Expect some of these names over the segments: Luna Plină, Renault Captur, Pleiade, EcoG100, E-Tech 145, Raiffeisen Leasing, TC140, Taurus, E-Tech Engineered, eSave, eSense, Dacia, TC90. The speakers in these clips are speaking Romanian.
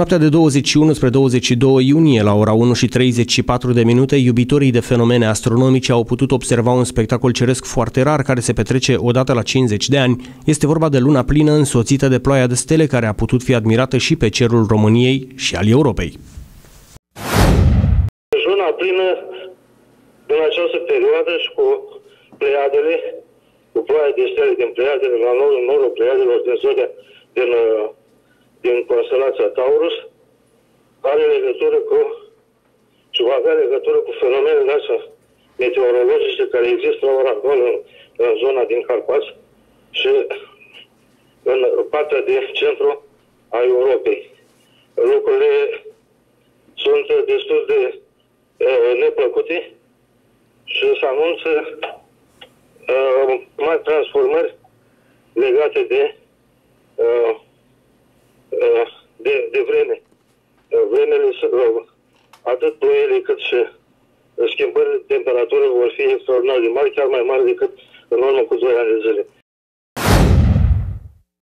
Noaptea de 21 spre 22 iunie, la ora 1:34, iubitorii de fenomene astronomice au putut observa un spectacol ceresc foarte rar care se petrece odată la 50 de ani. Este vorba de luna plină însoțită de ploaia de stele care a putut fi admirată și pe cerul României și al Europei. Luna plină în această perioadă și cu pleiadele, cu ploaia de stele din pleiadele, la norul pleiadelor din zona din constelația Taurus, avea legătură cu fenomenele astea meteorologice care există la ora actuală în zona din Carpați și în partea de centru a Europei. Lucrurile sunt destul de neplăcute și se anunță mari transformări legate de vreme. Vremele, atât ploile cât și schimbările de temperatură, vor fi extraordinar de mari, chiar mai mari decât în urmă cu 2 ani de zile.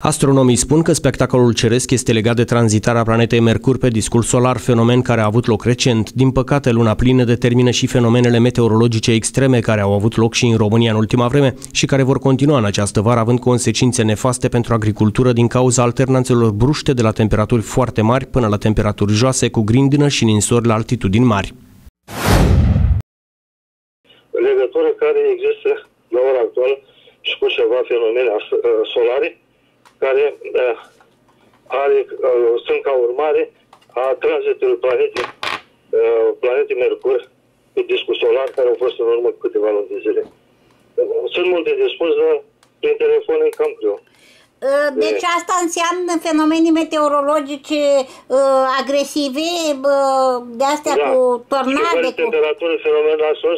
Astronomii spun că spectacolul ceresc este legat de tranzitarea planetei Mercur pe discul solar, fenomen care a avut loc recent. Din păcate, luna plină determină și fenomenele meteorologice extreme care au avut loc și în România în ultima vreme și care vor continua în această vară, având consecințe nefaste pentru agricultură din cauza alternanțelor bruște de la temperaturi foarte mari până la temperaturi joase, cu grindină și ninsori la altitudini mari. Legătură care există la ora actuală și cu ceva fenomene solare, care sunt ca urmare a tranzitului planetei Mercur pe discul solar, care au fost în urmă cu câteva luni de zile. Sunt multe de spus, dar prin telefon e cam greu. Deci asta înseamnă fenomene meteorologice agresive, de astea da, cu tornade, cu temperaturi, fenomenul astfel,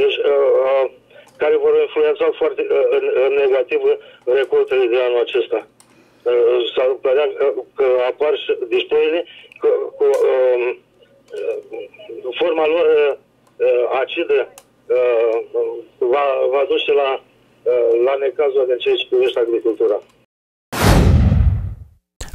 deci care vor influența foarte negativ recoltele de anul acesta. S-ar părea că apar și disploile cu forma lor acidă, va duce la necazul de ceea ce privește agricultura.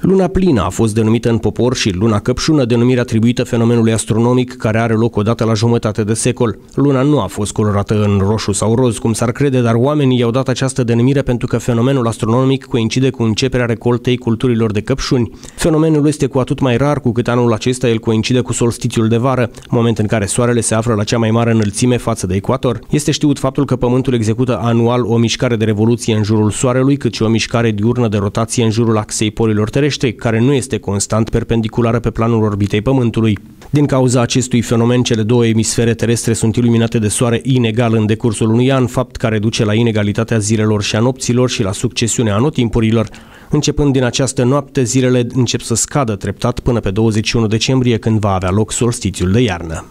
Luna plină a fost denumită în popor și luna căpșună, denumire atribuită fenomenului astronomic care are loc odată la jumătate de secol. Luna nu a fost colorată în roșu sau roz, cum s-ar crede, dar oamenii i-au dat această denumire pentru că fenomenul astronomic coincide cu începerea recoltei culturilor de căpșuni. Fenomenul este cu atât mai rar cu cât anul acesta el coincide cu solstițiul de vară, moment în care soarele se află la cea mai mare înălțime față de ecuator. Este știut faptul că Pământul execută anual o mișcare de revoluție în jurul soarelui, cât și o mișcare diurnă de rotație în jurul axei polilor terestre, care nu este constant perpendiculară pe planul orbitei Pământului. Din cauza acestui fenomen, cele două emisfere terestre sunt iluminate de soare inegal în decursul unui an, fapt care duce la inegalitatea zilelor și a nopților și la succesiunea anotimpurilor. Începând din această noapte, zilele încep să scadă treptat până pe 21 decembrie, când va avea loc solstițiul de iarnă.